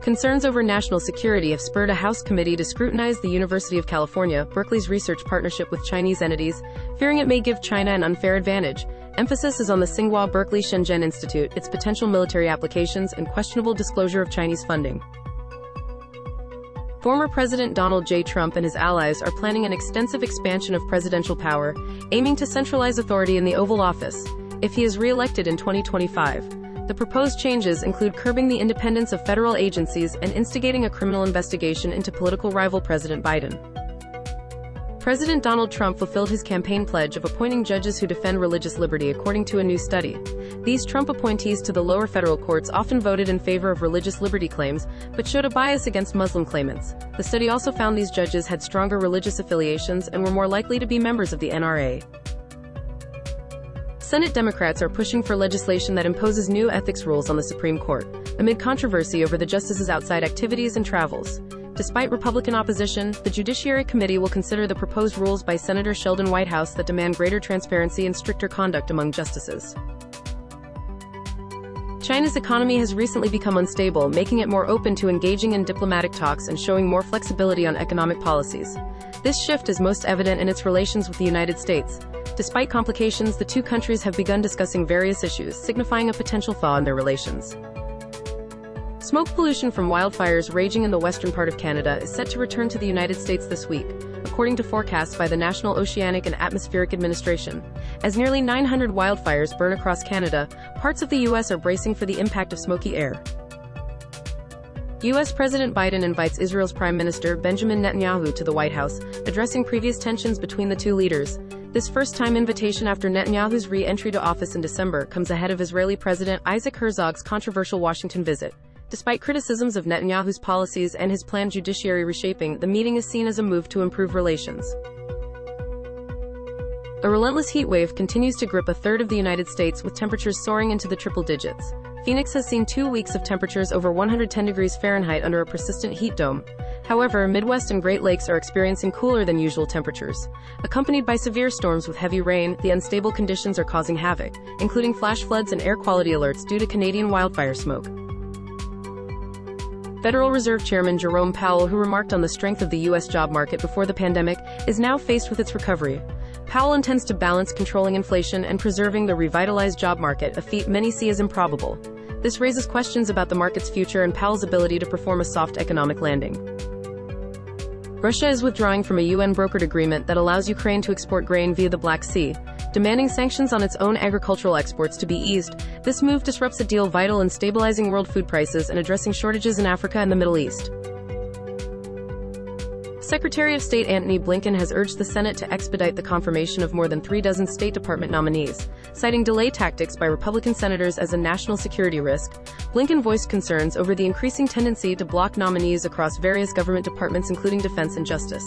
Concerns over national security have spurred a House committee to scrutinize the University of California, Berkeley's research partnership with Chinese entities, fearing it may give China an unfair advantage. Emphasis is on the Tsinghua Berkeley Shenzhen Institute, its potential military applications, and questionable disclosure of Chinese funding. Former President Donald J. Trump and his allies are planning an extensive expansion of presidential power, aiming to centralize authority in the Oval Office, if he is re-elected in 2025. The proposed changes include curbing the independence of federal agencies and instigating a criminal investigation into political rival President Biden. President Donald Trump fulfilled his campaign pledge of appointing judges who defend religious liberty, according to a new study. These Trump appointees to the lower federal courts often voted in favor of religious liberty claims, but showed a bias against Muslim claimants. The study also found these judges had stronger religious affiliations and were more likely to be members of the NRA. Senate Democrats are pushing for legislation that imposes new ethics rules on the Supreme Court, amid controversy over the justices' outside activities and travels. Despite Republican opposition, the Judiciary Committee will consider the proposed rules by Senator Sheldon Whitehouse that demand greater transparency and stricter conduct among justices. China's economy has recently become unstable, making it more open to engaging in diplomatic talks and showing more flexibility on economic policies. This shift is most evident in its relations with the United States. Despite complications, the two countries have begun discussing various issues, signifying a potential thaw in their relations. Smoke pollution from wildfires raging in the western part of Canada is set to return to the United States this week, according to forecasts by the National Oceanic and Atmospheric Administration. As nearly 900 wildfires burn across Canada, parts of the U.S. are bracing for the impact of smoky air. U.S. President Biden invites Israel's Prime Minister Benjamin Netanyahu to the White House, addressing previous tensions between the two leaders. This first-time invitation after Netanyahu's re-entry to office in December comes ahead of Israeli President Isaac Herzog's controversial Washington visit. Despite criticisms of Netanyahu's policies and his planned judiciary reshaping, the meeting is seen as a move to improve relations. A relentless heat wave continues to grip a third of the United States, with temperatures soaring into the triple digits. Phoenix has seen 2 weeks of temperatures over 110 degrees Fahrenheit under a persistent heat dome. However, Midwest and Great Lakes are experiencing cooler than usual temperatures. Accompanied by severe storms with heavy rain, the unstable conditions are causing havoc, including flash floods and air quality alerts due to Canadian wildfire smoke. Federal Reserve Chairman Jerome Powell, who remarked on the strength of the U.S. job market before the pandemic, is now faced with its recovery. Powell intends to balance controlling inflation and preserving the revitalized job market, a feat many see as improbable. This raises questions about the market's future and Powell's ability to perform a soft economic landing. Russia is withdrawing from a UN-brokered agreement that allows Ukraine to export grain via the Black Sea, demanding sanctions on its own agricultural exports to be eased. This move disrupts a deal vital in stabilizing world food prices and addressing shortages in Africa and the Middle East. Secretary of State Antony Blinken has urged the Senate to expedite the confirmation of more than 3 dozen State Department nominees, citing delay tactics by Republican senators as a national security risk. Blinken voiced concerns over the increasing tendency to block nominees across various government departments, including defense and justice.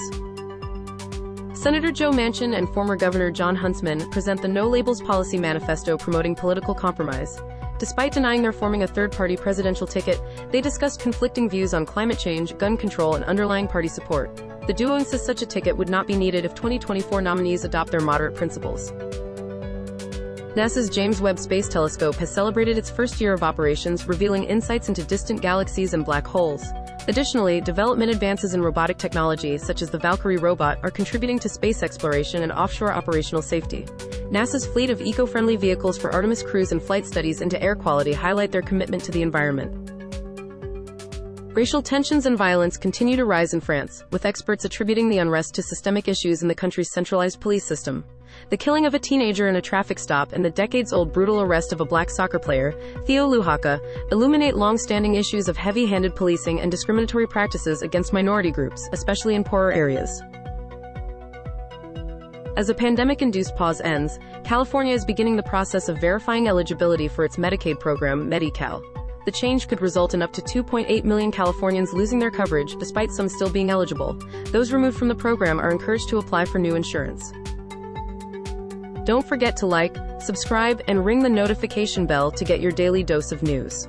Senator Joe Manchin and former Governor Jon Huntsman present the No Labels Policy Manifesto, promoting political compromise. Despite denying they're forming a third-party presidential ticket, they discussed conflicting views on climate change, gun control, and underlying party support. The duo insists such a ticket would not be needed if 2024 nominees adopt their moderate principles. NASA's James Webb Space Telescope has celebrated its first year of operations, revealing insights into distant galaxies and black holes. Additionally, development advances in robotic technology, such as the Valkyrie robot, are contributing to space exploration and offshore operational safety. NASA's fleet of eco-friendly vehicles for Artemis crews and flight studies into air quality highlight their commitment to the environment. Racial tensions and violence continue to rise in France, with experts attributing the unrest to systemic issues in the country's centralized police system. The killing of a teenager in a traffic stop and the decades-old brutal arrest of a black soccer player, Theo Luhaka, illuminate long-standing issues of heavy-handed policing and discriminatory practices against minority groups, especially in poorer areas. As a pandemic-induced pause ends, California is beginning the process of verifying eligibility for its Medicaid program, Medi-Cal. The change could result in up to 2.8 million Californians losing their coverage, despite some still being eligible. Those removed from the program are encouraged to apply for new insurance. Don't forget to like, subscribe, and ring the notification bell to get your daily dose of news.